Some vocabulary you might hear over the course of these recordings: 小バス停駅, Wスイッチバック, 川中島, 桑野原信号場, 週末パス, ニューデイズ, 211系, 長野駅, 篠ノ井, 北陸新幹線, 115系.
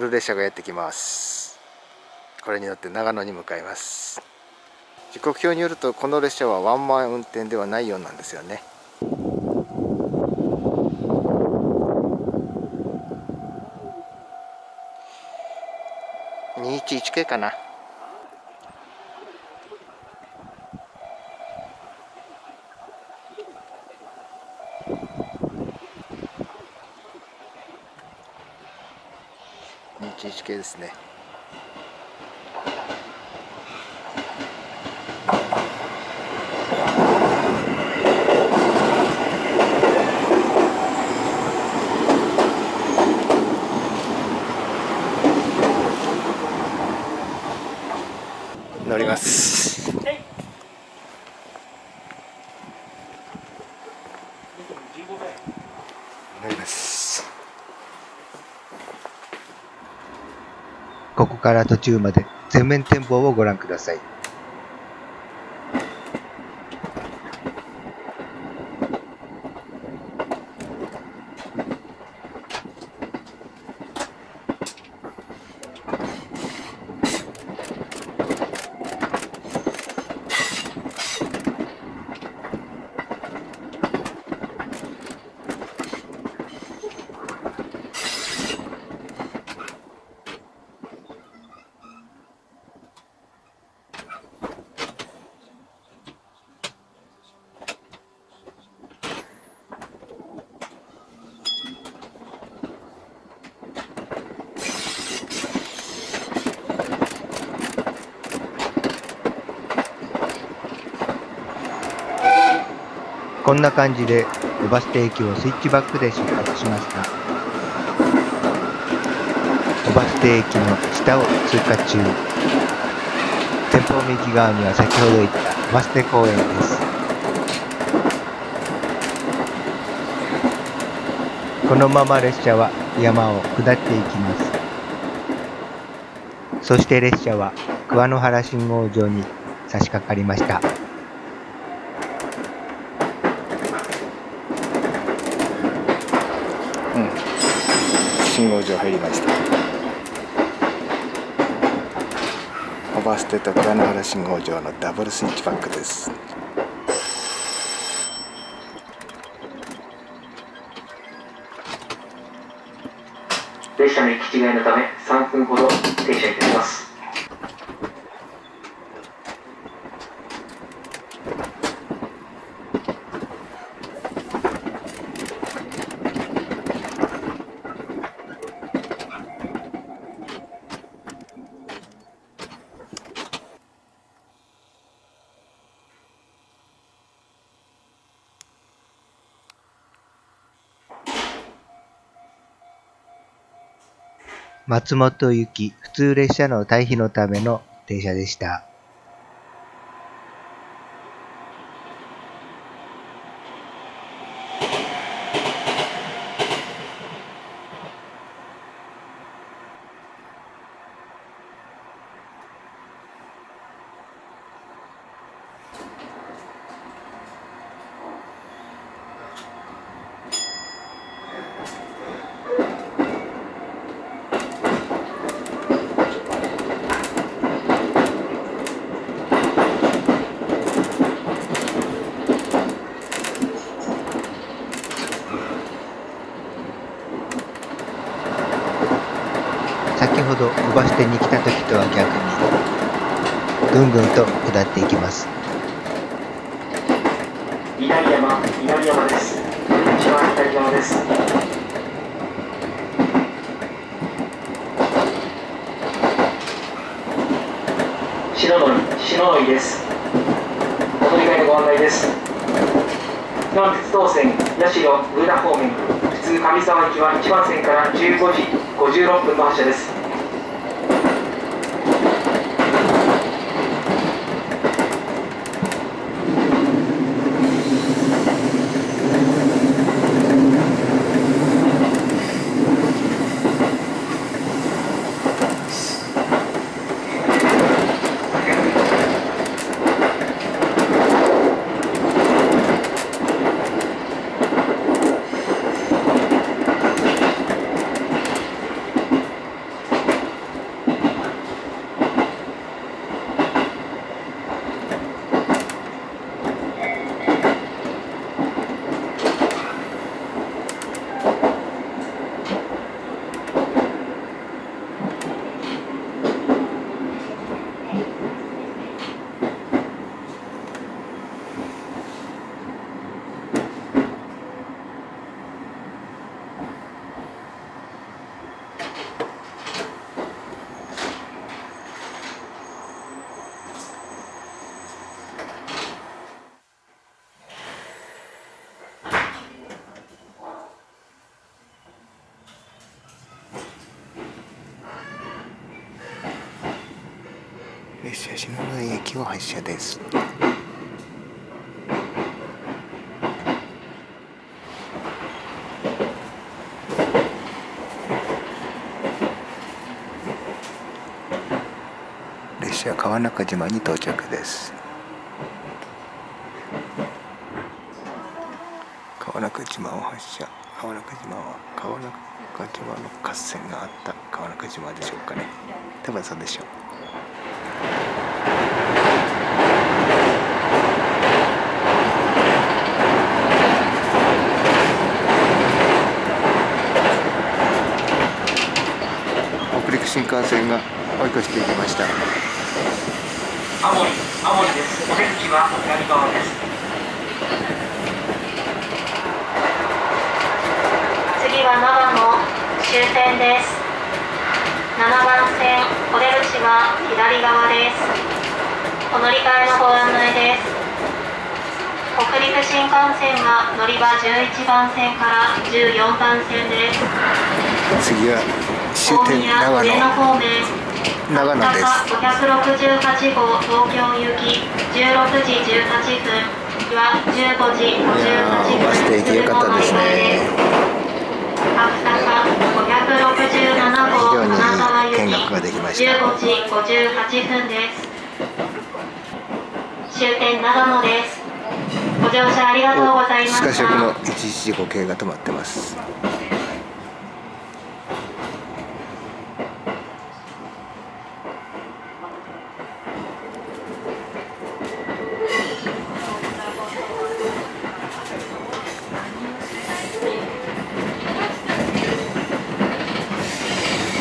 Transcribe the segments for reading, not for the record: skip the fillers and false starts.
古列車がやってきます。これに乗って長野に向かいます。時刻表によるとこの列車はワンマン運転ではないようなんですよね。211系かな。211系ですね。乗ります。乗ります。ここから途中まで全面展望をご覧ください。こんな感じで小バス停駅をスイッチバックで出発しました。小バス停駅の下を通過中、前方右側には先ほど言ったバス停公園です。このまま列車は山を下っていきます。そして列車は桑野原信号場に差し掛かりました。信号場入りました。小バス停と桑野原信号場のダブルスイッチバックです。列車の行き違いのため3分ほど停車いたします。松本行き普通列車の退避のための停車でした。先ほど小バス停に来た時とは逆にぐんぐんと下っていきます。稲荷山です。一番左側です。篠ノ井です。お乗り換えのご案内です。南鉄道線八代上田方面普通上沢行きは1番線から15時56分の発車です。射、篠崎駅を発車です。列車川中島に到着です。川中島を発車。川中島は川中島の合戦があった川中島でしょうかね。多分そうでしょう。北陸新幹線が追い越していきました。青森です。お天気は左側です。次は長野終点です。7番線お出口は左側です。お乗り換えのご案内です。北陸新幹線は乗り場11番線から14番線です。次は終点長野です。568号東京行き16時18分は15時58分。バス停行き良かったですね。非常に見学ができました。終点長野です。ご乗車ありがとうございました。しかしこの115系が止まってます。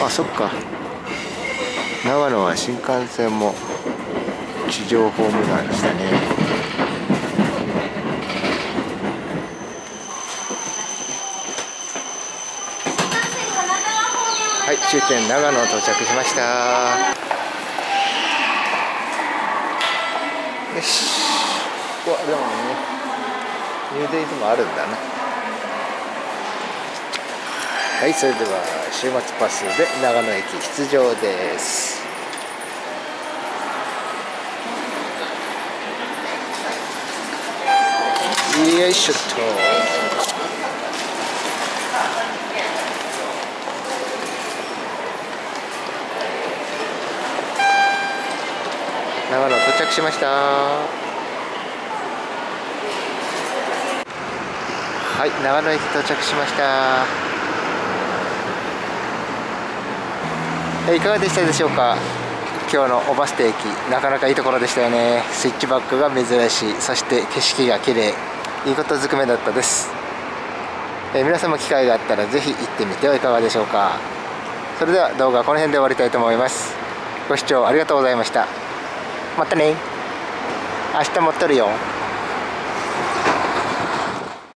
あ、そっか。長野は新幹線も地上ホームがありましたね。はい、終点長野到着しました。よし。ここはでもね、ニューデイズもあるんだな。はい、それでは週末パスで長野駅出場です。よいしょっと。長野到着しました。はい、長野駅到着しました。いかがでしたでしょうか。今日の小バス停駅、なかなかいいところでしたよね。スイッチバックが珍しい、そして景色が綺麗、いいことずくめだったです。皆さんも機会があったらぜひ行ってみてはいかがでしょうか。それでは動画はこの辺で終わりたいと思います。ご視聴ありがとうございました。またね。明日も撮るよ。